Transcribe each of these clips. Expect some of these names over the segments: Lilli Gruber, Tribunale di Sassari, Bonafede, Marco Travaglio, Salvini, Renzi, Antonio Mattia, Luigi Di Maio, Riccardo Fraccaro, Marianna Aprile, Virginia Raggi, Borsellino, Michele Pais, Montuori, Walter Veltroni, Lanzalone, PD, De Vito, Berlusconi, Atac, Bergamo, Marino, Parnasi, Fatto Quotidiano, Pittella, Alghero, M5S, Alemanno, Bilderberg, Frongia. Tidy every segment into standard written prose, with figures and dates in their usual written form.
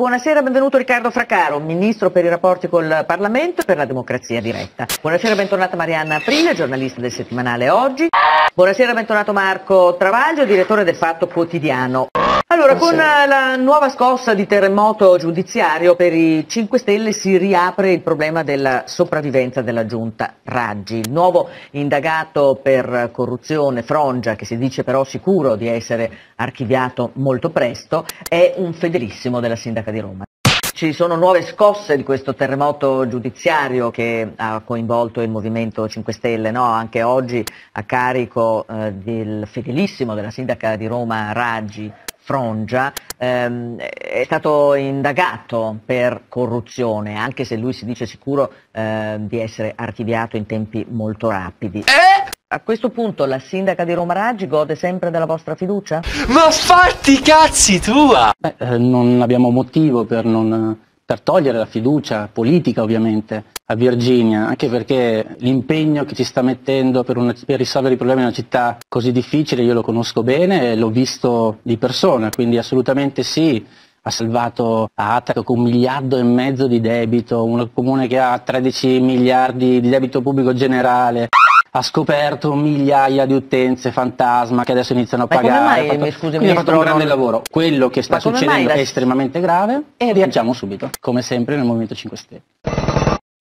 Buonasera, benvenuto Riccardo Fraccaro, Ministro per i rapporti col Parlamento e per la democrazia diretta. Buonasera, bentornata Marianna Aprile, giornalista del settimanale Oggi. Buonasera, bentornato Marco Travaglio, direttore del Fatto Quotidiano. Allora, con la nuova scossa di terremoto giudiziario per i 5 Stelle si riapre il problema della sopravvivenza della giunta Raggi. Il nuovo indagato per corruzione, Frongia, che si dice però sicuro di essere archiviato molto presto, è un fedelissimo della sindaca di Roma. Ci sono nuove scosse di questo terremoto giudiziario che ha coinvolto il Movimento 5 Stelle, no? Anche oggi a carico del fedelissimo della sindaca di Roma Raggi, Frongia, è stato indagato per corruzione, anche se lui si dice sicuro di essere archiviato in tempi molto rapidi. A questo punto la sindaca di Roma Raggi gode sempre della vostra fiducia? Ma fatti i cazzi tua! Beh, non abbiamo motivo per togliere la fiducia politica ovviamente a Virginia, anche perché l'impegno che ci sta mettendo per risolvere i problemi di una città così difficile io lo conosco bene e l'ho visto di persona, quindi assolutamente sì. Ha salvato Atac con 1,5 miliardi di debito, un comune che ha 13 miliardi di debito pubblico generale. Ha scoperto migliaia di utenze fantasma che adesso iniziano a pagare. Come mai? Quindi ha fatto un grande lavoro. Quello che sta succedendo è estremamente grave e reagiamo subito, come sempre nel Movimento 5 Stelle.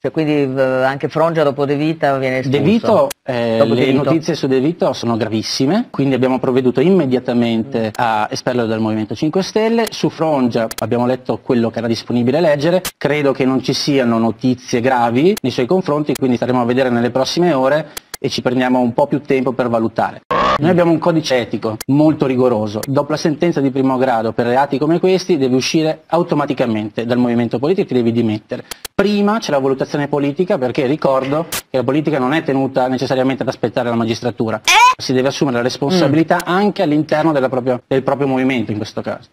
Cioè, quindi anche Frongia dopo De Vito viene espulso. Le notizie su De Vito sono gravissime, quindi abbiamo provveduto immediatamente a esperlo dal Movimento 5 Stelle. Su Frongia abbiamo letto quello che era disponibile leggere, credo che non ci siano notizie gravi nei suoi confronti, quindi staremo a vedere nelle prossime ore e ci prendiamo un po' più tempo per valutare. Noi abbiamo un codice etico molto rigoroso, dopo la sentenza di primo grado per reati come questi devi uscire automaticamente dal movimento politico e ti devi dimettere. Prima c'è la valutazione politica, perché ricordo che la politica non è tenuta necessariamente ad aspettare la magistratura, si deve assumere la responsabilità anche all'interno del proprio movimento in questo caso.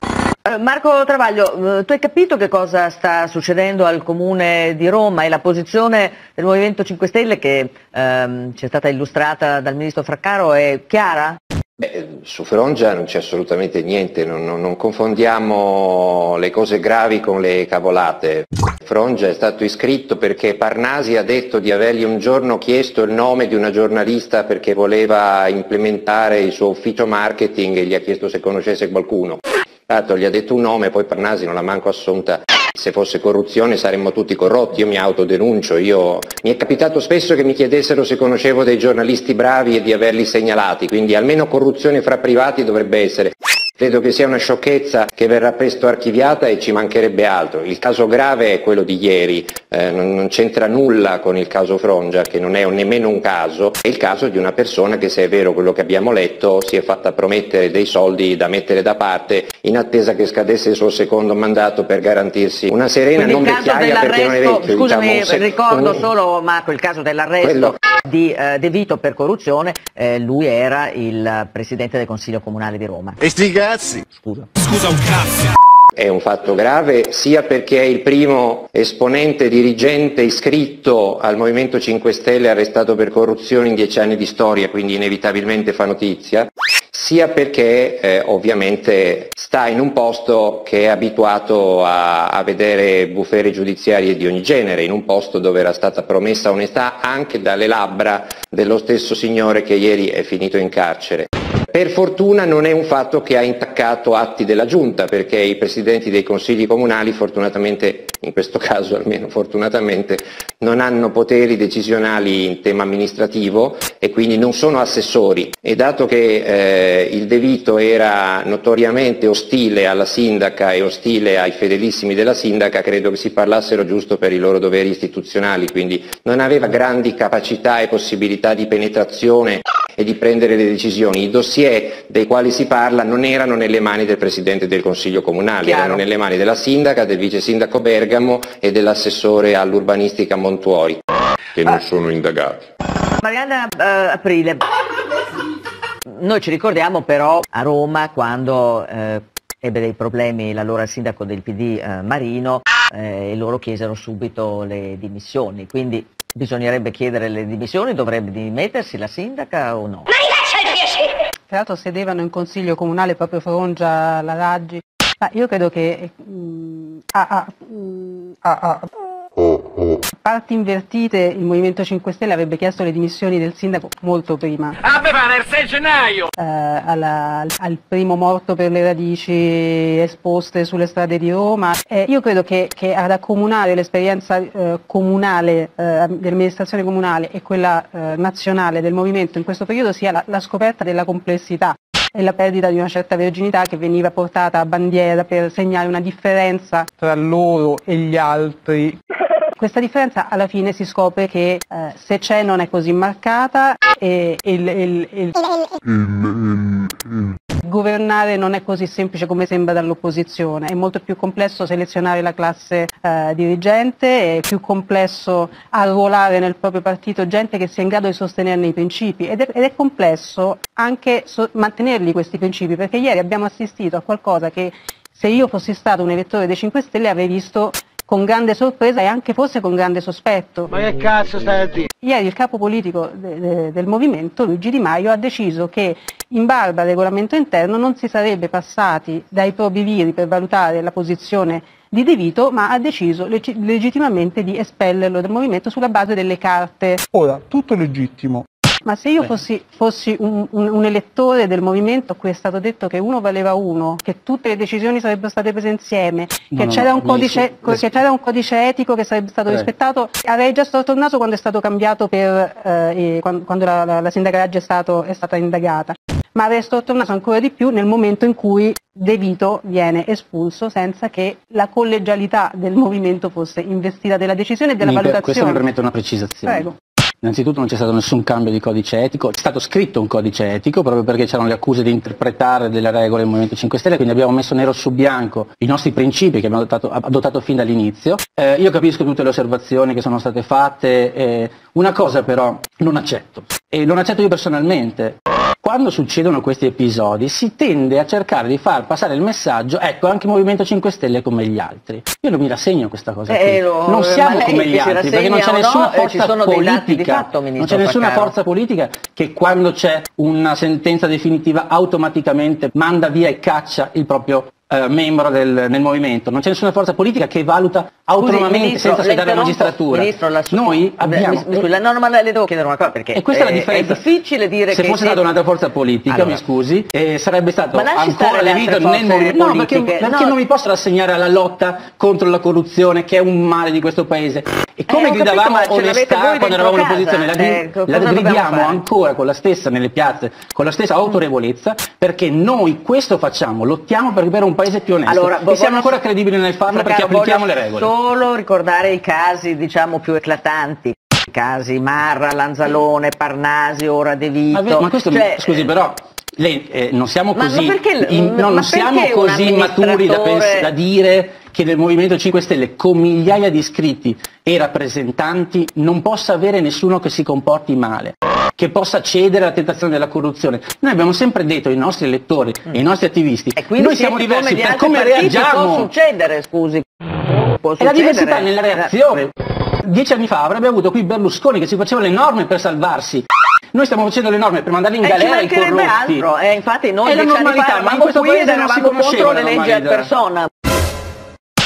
Marco Travaglio, tu hai capito che cosa sta succedendo al Comune di Roma e la posizione del Movimento 5 Stelle che ci è stata illustrata dal Ministro Fraccaro è chiara? Beh, su Frongia non c'è assolutamente niente, non confondiamo le cose gravi con le cavolate. Frongia è stato iscritto perché Parnasi ha detto di avergli un giorno chiesto il nome di una giornalista perché voleva implementare il suo ufficio marketing e gli ha chiesto se conoscesse qualcuno. Tanto gli ha detto un nome, poi Parnasi non l'ha manco assunta. Se fosse corruzione saremmo tutti corrotti, io mi autodenuncio, mi è capitato spesso che mi chiedessero se conoscevo dei giornalisti bravi e di averli segnalati, quindi almeno corruzione fra privati dovrebbe essere. Credo che sia una sciocchezza che verrà presto archiviata e ci mancherebbe altro. Il caso grave è quello di ieri, non c'entra nulla con il caso Frongia, che non è nemmeno un caso, è il caso di una persona che, se è vero quello che abbiamo letto, si è fatta promettere dei soldi da mettere da parte in attesa che scadesse il suo secondo mandato per garantirsi una serena non vecchiaia, perché non è vecchio. Scusami, diciamo, ricordo solo, Marco, il caso dell'arresto di De Vito per corruzione, lui era il presidente del Consiglio Comunale di Roma. E sti cazzi! Scusa un cazzo! È un fatto grave sia perché è il primo esponente dirigente iscritto al Movimento 5 Stelle arrestato per corruzione in 10 anni di storia, quindi inevitabilmente fa notizia, sia perché ovviamente sta in un posto che è abituato a vedere bufere giudiziarie di ogni genere, in un posto dove era stata promessa onestà anche dalle labbra dello stesso signore che ieri è finito in carcere. Per fortuna non è un fatto che ha intaccato atti della giunta, perché i presidenti dei consigli comunali fortunatamente, in questo caso almeno fortunatamente, non hanno poteri decisionali in tema amministrativo e quindi non sono assessori, e dato che il De Vito era notoriamente ostile alla sindaca e ostile ai fedelissimi della sindaca, credo che si parlassero giusto per i loro doveri istituzionali, quindi non aveva grandi capacità e possibilità di penetrazione e di prendere le decisioni. I dossier dei quali si parla non erano nelle mani del Presidente del Consiglio Comunale, erano nelle mani della sindaca, del vice sindaco Bergamo e dell'assessore all'urbanistica Montuori. Che non sono indagati. Marianna Aprile, noi ci ricordiamo però a Roma quando ebbe dei problemi l'allora sindaco del PD Marino e loro chiesero subito le dimissioni, quindi bisognerebbe chiedere le dimissioni, dovrebbe dimettersi la sindaca o no? Ma mi lascia il piacere! Tra l'altro sedevano in consiglio comunale proprio Frongia, la Raggi. Ma io credo che parti invertite, il Movimento 5 Stelle avrebbe chiesto le dimissioni del sindaco molto prima. Aveva nel 6 gennaio! Al primo morto per le radici esposte sulle strade di Roma. Io credo che ad accomunare l'esperienza comunale, dell'amministrazione comunale e quella nazionale del Movimento in questo periodo sia la scoperta della complessità e la perdita di una certa verginità che veniva portata a bandiera per segnare una differenza tra loro e gli altri. Questa differenza alla fine si scopre che se c'è non è così marcata e governare non è così semplice come sembra dall'opposizione, è molto più complesso selezionare la classe dirigente, è più complesso arruolare nel proprio partito gente che sia in grado di sostenerne i principi ed è complesso anche mantenerli questi principi, perché ieri abbiamo assistito a qualcosa che se io fossi stato un elettore dei 5 Stelle avrei visto con grande sorpresa e anche forse con grande sospetto. Ma che cazzo stai a dire? Ieri il capo politico del Movimento, Luigi Di Maio, ha deciso che in barba al regolamento interno non si sarebbe passati dai probiviri per valutare la posizione di De Vito, ma ha deciso legittimamente di espellerlo dal Movimento sulla base delle carte. Ora, tutto è legittimo. Ma se io fossi un elettore del Movimento a cui è stato detto che uno valeva uno, che tutte le decisioni sarebbero state prese insieme, che c'era un codice etico che sarebbe stato rispettato, avrei già storto il naso quando è stato cambiato per quando la sindaca Raggi è stata indagata. Ma avrei storto il naso ancora di più nel momento in cui De Vito viene espulso senza che la collegialità del Movimento fosse investita della decisione e della valutazione. Questo mi permette una precisazione. Prego. Innanzitutto non c'è stato nessun cambio di codice etico, è stato scritto un codice etico proprio perché c'erano le accuse di interpretare delle regole del Movimento 5 Stelle, quindi abbiamo messo nero su bianco i nostri principi che abbiamo adottato fin dall'inizio. Io capisco tutte le osservazioni che sono state fatte, una cosa però non accetto, e non accetto io personalmente. Quando succedono questi episodi si tende a cercare di far passare il messaggio, ecco, anche il Movimento 5 Stelle è come gli altri. Io non mi rassegno a questa cosa qui. Non siamo come gli altri, perché non c'è nessuna forza politica. Non c'è nessuna forza politica che quando c'è una sentenza definitiva automaticamente manda via e caccia il proprio membro nel Movimento. Non c'è nessuna forza politica che valuta autonomamente, Ministro, senza aspettare la magistratura. Ministro, noi abbiamo... ma le devo chiedere una cosa, perché e questa è la differenza. È difficile dire se fosse stata un'altra forza politica, allora, mi scusi, sarebbe stato ancora le vite nel Movimento. No, perché non mi posso rassegnare alla lotta contro la corruzione, che è un male di questo Paese. E come gridavamo onestà quando eravamo in opposizione, la gridiamo ancora con la stessa nelle piazze, con la stessa autorevolezza, perché noi questo facciamo, lottiamo per un Paese più onesto, allora, e siamo ancora credibili nel farlo perché applichiamo le regole. Solo ricordare i casi, diciamo, più eclatanti, i casi Marra, Lanzalone, Parnasi, ora De Vito. Ma questo, scusi, però lei, non siamo così, non siamo così maturi da dire che nel Movimento 5 Stelle con migliaia di iscritti e rappresentanti non possa avere nessuno che si comporti male, che possa cedere alla tentazione della corruzione. Noi abbiamo sempre detto ai nostri elettori e ai nostri attivisti, noi siamo diversi per come reagiamo. Può succedere, scusi. È la diversità nella reazione. 10 anni fa avrebbe avuto qui Berlusconi che si faceva le norme per salvarsi. Noi stiamo facendo le norme per mandare in galera i corrotti. Infatti noi è la normalità, ma in questo Paese non si conosceva la normalità.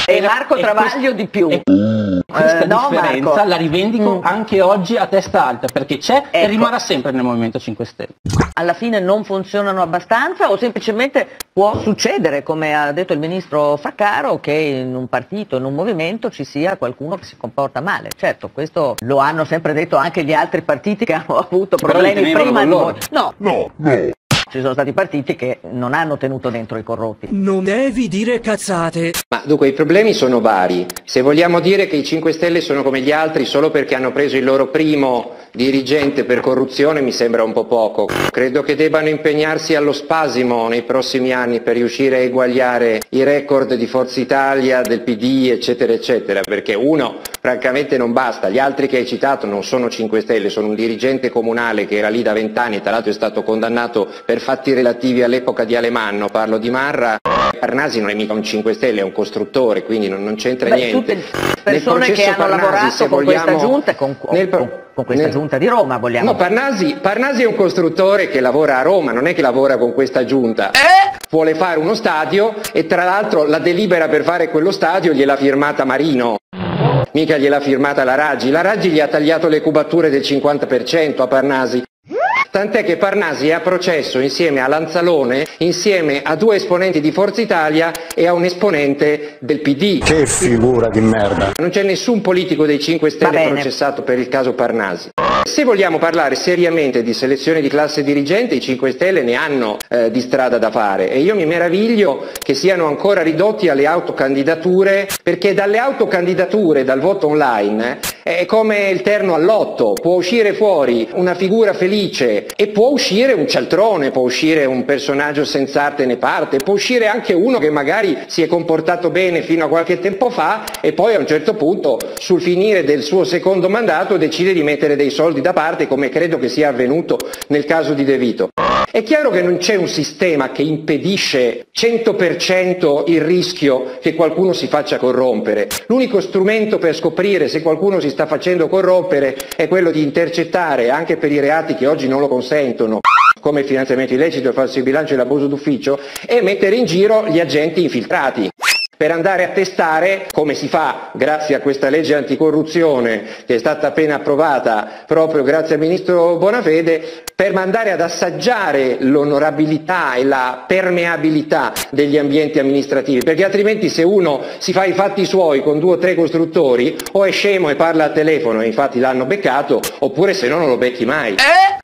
E Marco Travaglio di più. Questa differenza la rivendico anche oggi a testa alta, perché c'è e rimarrà sempre nel Movimento 5 Stelle. Alla fine non funzionano abbastanza, o semplicemente può succedere, come ha detto il Ministro Fraccaro, che in un partito, in un movimento ci sia qualcuno che si comporta male. Certo, questo lo hanno sempre detto anche gli altri partiti che hanno avuto problemi prima di noi. No. Ci sono stati partiti che non hanno tenuto dentro i corrotti. Non devi dire cazzate. Ma dunque i problemi sono vari. Se vogliamo dire che i 5 Stelle sono come gli altri solo perché hanno preso il loro primo dirigente per corruzione, mi sembra un po' poco. Credo che debbano impegnarsi allo spasimo nei prossimi anni per riuscire a eguagliare i record di Forza Italia, del PD, eccetera, eccetera, perché uno francamente non basta. Gli altri che hai citato non sono 5 Stelle, sono un dirigente comunale che era lì da 20 anni e tra l'altro è stato condannato per fatti relativi all'epoca di Alemanno, parlo di Marra. Parnasi non è mica un 5 Stelle, è un costruttore, quindi non c'entra niente. Tutte persone che hanno lavorato con questa giunta, con questa giunta di Roma, vogliamo. No, Parnasi è un costruttore che lavora a Roma, non è che lavora con questa giunta. vuole fare uno stadio e tra l'altro la delibera per fare quello stadio gliel'ha firmata Marino, mica gliel'ha firmata la Raggi. La Raggi gli ha tagliato le cubature del 50% a Parnasi, tant'è che Parnasi è a processo insieme a Lanzalone, insieme a due esponenti di Forza Italia e a un esponente del PD. Che figura di merda! Non c'è nessun politico dei 5 Stelle processato per il caso Parnasi. Se vogliamo parlare seriamente di selezione di classe dirigente, i 5 Stelle ne hanno di strada da fare e io mi meraviglio che siano ancora ridotti alle autocandidature, perché dalle autocandidature, dal voto online, è come il terno al lotto: può uscire fuori una figura felice e può uscire un cialtrone, può uscire un personaggio senza arte né parte, può uscire anche uno che magari si è comportato bene fino a qualche tempo fa e poi a un certo punto, sul finire del suo secondo mandato, decide di mettere dei soldi da parte, come credo che sia avvenuto nel caso di De Vito. È chiaro che non c'è un sistema che impedisce 100% il rischio che qualcuno si faccia corrompere. L'unico strumento per scoprire se qualcuno si sta facendo corrompere è quello di intercettare, anche per i reati che oggi non lo consentono, come il finanziamento illecito, il falso in bilancio e l'abuso d'ufficio, e mettere in giro gli agenti infiltrati, per andare a testare, come si fa grazie a questa legge anticorruzione che è stata appena approvata proprio grazie al ministro Bonafede, per andare ad assaggiare l'onorabilità e la permeabilità degli ambienti amministrativi, perché altrimenti se uno si fa i fatti suoi con 2 o 3 costruttori, o è scemo e parla al telefono e infatti l'hanno beccato, oppure se no non lo becchi mai.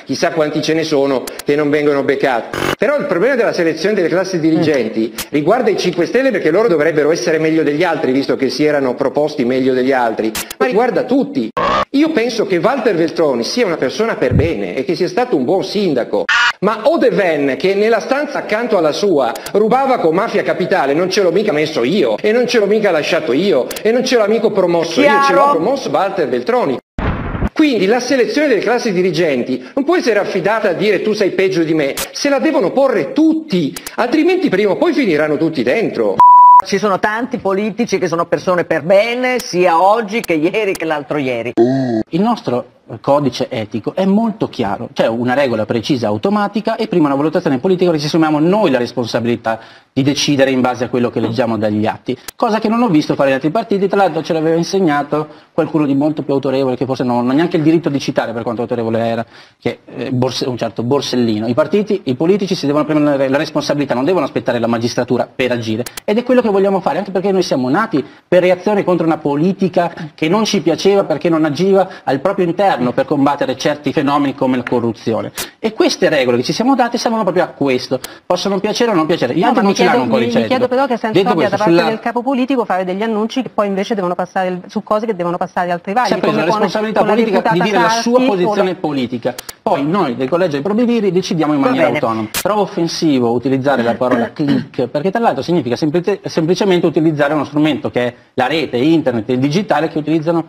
Chissà quanti ce ne sono che non vengono beccati. Però il problema della selezione delle classi dirigenti riguarda i 5 Stelle, perché loro dovrebbero essere meglio degli altri, visto che si erano proposti meglio degli altri, ma riguarda tutti. Io penso che Walter Veltroni sia una persona per bene e che sia stato un buon sindaco, ma o De Ven, che nella stanza accanto alla sua rubava con Mafia Capitale, non ce l'ho mica messo io, e non ce l'ho mica lasciato io, e non ce l'ho mica promosso io, ce l'ho promosso Walter Veltroni. Quindi la selezione delle classi dirigenti non può essere affidata a dire tu sei peggio di me, se la devono porre tutti, altrimenti prima o poi finiranno tutti dentro. Ci sono tanti politici che sono persone per bene, sia oggi che ieri che l'altro ieri. Il nostro codice etico è molto chiaro, c'è una regola precisa automatica e prima una valutazione politica che ci assumiamo noi la responsabilità di decidere in base a quello che leggiamo dagli atti, cosa che non ho visto fare gli altri partiti, tra l'altro ce l'aveva insegnato qualcuno di molto più autorevole, che forse non ha neanche il diritto di citare per quanto autorevole era, che un certo Borsellino. I partiti, i politici si devono prendere la responsabilità, non devono aspettare la magistratura per agire, ed è quello che vogliamo fare, anche perché noi siamo nati per reazione contro una politica che non ci piaceva perché non agiva al proprio interno per combattere certi fenomeni come la corruzione, e queste regole che ci siamo date servono proprio a questo, possono piacere o non piacere. Gli altri non ce l'hanno un codice etico. Mi chiedo però che senso abbia da parte del capo politico fare degli annunci che poi invece devono passare su cose che devono passare al vaglio. Si è presa la responsabilità politica di dire la sua posizione politica, poi noi del collegio dei probiviri decidiamo in maniera autonoma. Trovo offensivo utilizzare la parola click, perché tra l'altro significa semplicemente utilizzare uno strumento che è la rete, internet e il digitale, che utilizziamo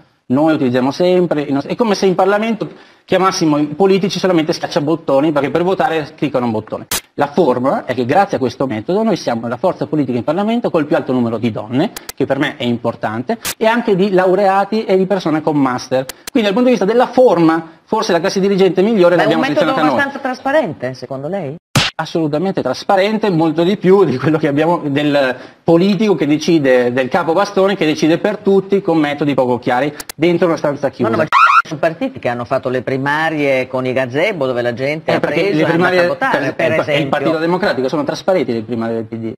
sempre. È come se in Parlamento chiamassimo i politici solamente schiacciabottoni, perché per votare cliccano un bottone. La forma è che grazie a questo metodo noi siamo la forza politica in Parlamento col più alto numero di donne, che per me è importante, e anche di laureati e di persone con master. Quindi dal punto di vista della forma, forse la classe dirigente migliore l'abbiamo selezionata noi. È un metodo abbastanza trasparente, secondo lei? Assolutamente trasparente, molto di più di quello che abbiamo del politico che decide, del capo bastone che decide per tutti con metodi poco chiari dentro una stanza chiusa. No, sono partiti che hanno fatto le primarie con i gazebo, dove la gente ha preso le primarie, per esempio. Il Partito Democratico sono trasparenti le primarie del PD.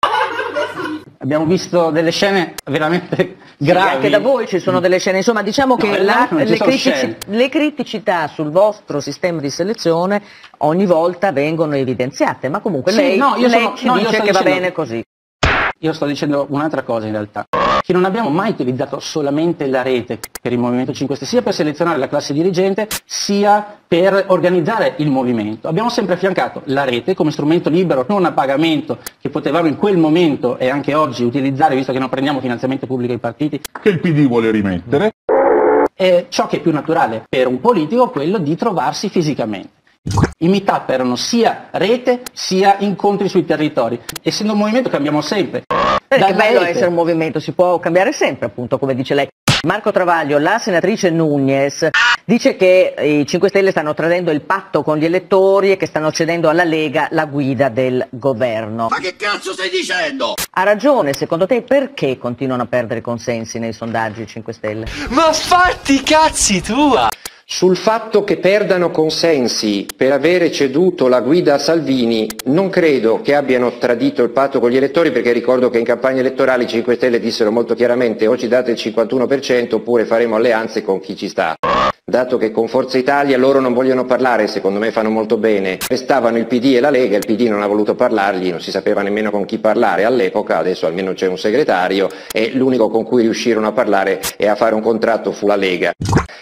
Abbiamo visto delle scene veramente gravi. Sì, anche da voi ci sono delle scene, insomma diciamo che le criticità sul vostro sistema di selezione ogni volta vengono evidenziate, ma comunque lei dice che va bene così. Io sto dicendo un'altra cosa in realtà, che non abbiamo mai utilizzato solamente la rete per il Movimento 5 Stelle, sia per selezionare la classe dirigente, sia per organizzare il movimento. Abbiamo sempre affiancato la rete come strumento libero, non a pagamento, che potevamo in quel momento e anche oggi utilizzare, visto che non prendiamo finanziamento pubblico ai partiti, che il PD vuole rimettere. È ciò che è più naturale per un politico, quello di trovarsi fisicamente. I meetup erano sia rete sia incontri sui territori. Essendo un movimento cambiamo sempre. È bello essere un movimento, si può cambiare sempre, appunto, come dice lei. Marco Travaglio, la senatrice Nunez, dice che i 5 Stelle stanno tradendo il patto con gli elettori e che stanno cedendo alla Lega la guida del governo. Ma che cazzo stai dicendo? Ha ragione, secondo te perché continuano a perdere consensi nei sondaggi 5 Stelle? Ma fatti i cazzi tua! Sul fatto che perdano consensi per avere ceduto la guida a Salvini non credo che abbiano tradito il patto con gli elettori, perché ricordo che in campagna elettorale i 5 Stelle dissero molto chiaramente: o ci date il 51% oppure faremo alleanze con chi ci sta. Dato che con Forza Italia loro non vogliono parlare, secondo me fanno molto bene. Restavano il PD e la Lega, il PD non ha voluto parlargli, non si sapeva nemmeno con chi parlare all'epoca, adesso almeno c'è un segretario, e l'unico con cui riuscirono a parlare e a fare un contratto fu la Lega.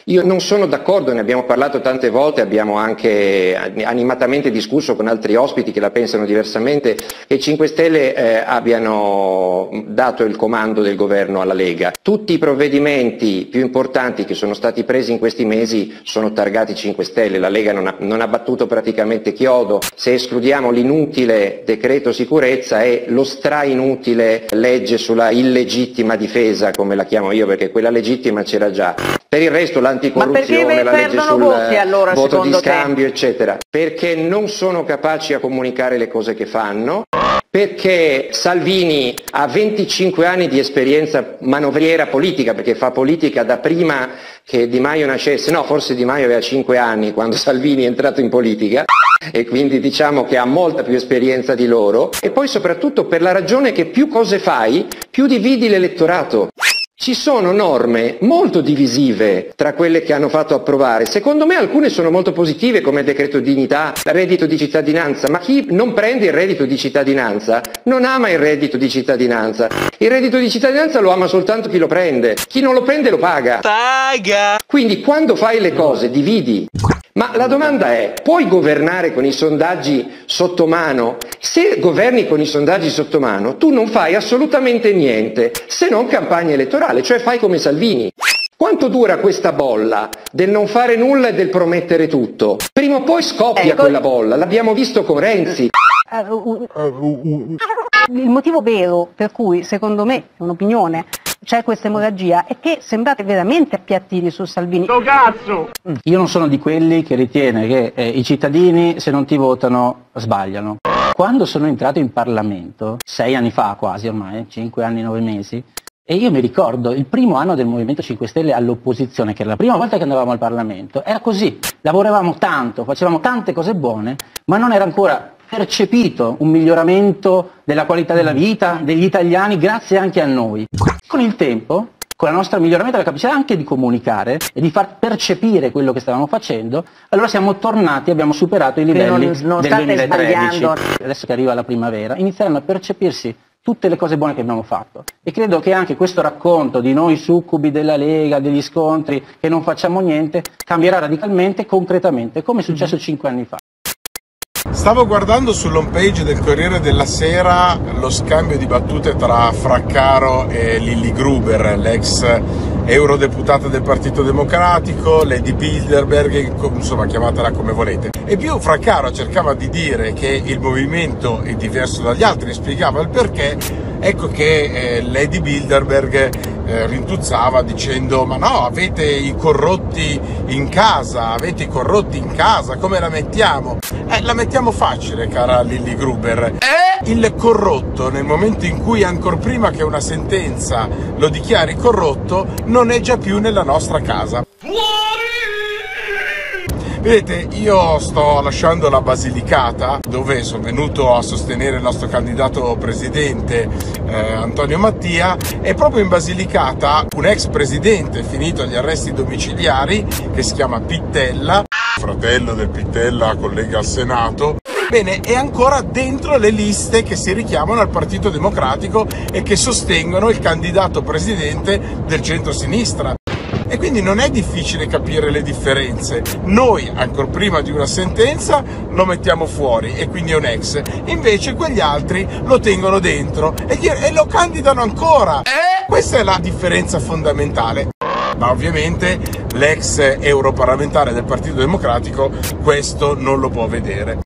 Io non sono d'accordo, ne abbiamo parlato tante volte, abbiamo anche animatamente discusso con altri ospiti che la pensano diversamente, che i 5 Stelle abbiano dato il comando del governo alla Lega. Tutti i provvedimenti più importanti che sono stati presi in questi mesi sono targati 5 Stelle, la Lega non ha battuto praticamente chiodo, se escludiamo l'inutile decreto sicurezza e lo strainutile legge sulla illegittima difesa, come la chiamo io, perché quella legittima c'era già. Per il resto l'anticorruzione, la legge sul voti, allora, voto di scambio, eccetera. Perché non sono capaci a comunicare le cose che fanno, perché Salvini ha 25 anni di esperienza manovriera politica, perché fa politica da prima che Di Maio nascesse, no, forse Di Maio aveva 5 anni quando Salvini è entrato in politica, e quindi diciamo che ha molta più esperienza di loro, e poi soprattutto per la ragione che più cose fai, più dividi l'elettorato. Ci sono norme molto divisive tra quelle che hanno fatto approvare, secondo me alcune sono molto positive come il decreto dignità, il reddito di cittadinanza, ma chi non prende il reddito di cittadinanza non ama il reddito di cittadinanza, il reddito di cittadinanza lo ama soltanto chi lo prende, chi non lo prende lo paga. Quindi quando fai le cose dividi. Ma la domanda è, puoi governare con i sondaggi sotto mano? Se governi con i sondaggi sotto mano, tu non fai assolutamente niente, se non campagna elettorale, cioè fai come Salvini. Quanto dura questa bolla del non fare nulla e del promettere tutto? Prima o poi scoppia quella bolla, l'abbiamo visto con Renzi. Il motivo vero per cui, secondo me, è un'opinione, c'è questa emorragia è che sembrate veramente a piattini su Salvini. No, cazzo! Io non sono di quelli che ritiene che i cittadini, se non ti votano, sbagliano. Quando sono entrato in Parlamento, 6 anni fa quasi ormai, 5 anni e 9 mesi, e io mi ricordo il primo anno del Movimento 5 Stelle all'opposizione, che era la prima volta che andavamo al Parlamento, era così, lavoravamo tanto, facevamo tante cose buone, ma non era ancora percepito un miglioramento della qualità della vita degli italiani grazie anche a noi. Con il tempo, con la nostra miglioramento della capacità anche di comunicare e di far percepire quello che stavamo facendo, allora siamo tornati, abbiamo superato i livelli del 2013. Adesso che arriva la primavera, inizieranno a percepirsi tutte le cose buone che abbiamo fatto, e credo che anche questo racconto di noi succubi della Lega, degli scontri, che non facciamo niente, cambierà radicalmente e concretamente, come è successo 5 anni fa. Stavo guardando sull'home page del Corriere della Sera lo scambio di battute tra Fraccaro e Lilli Gruber, l'ex eurodeputata del Partito Democratico, Lady Bilderberg, insomma chiamatela come volete. E più Fraccaro cercava di dire che il movimento è diverso dagli altri, spiegava il perché, ecco che Lady Bilderberg rintuzzava dicendo: ma no, avete i corrotti in casa, avete i corrotti in casa, come la mettiamo? La mettiamo facile, cara Lilli Gruber. Il corrotto, nel momento in cui ancora prima che una sentenza lo dichiari corrotto, non è già più nella nostra casa. Vedete, io sto lasciando la Basilicata, dove sono venuto a sostenere il nostro candidato presidente Antonio Mattia, e proprio in Basilicata un ex presidente finito agli arresti domiciliari, che si chiama Pittella, fratello del Pittella, collega al Senato, bene, è ancora dentro le liste che si richiamano al Partito Democratico e che sostengono il candidato presidente del centro-sinistra. E quindi non è difficile capire le differenze. Noi, ancora prima di una sentenza, lo mettiamo fuori, e quindi è un ex. Invece quegli altri lo tengono dentro e lo candidano ancora. Questa è la differenza fondamentale. Ma ovviamente l'ex europarlamentare del Partito Democratico questo non lo può vedere.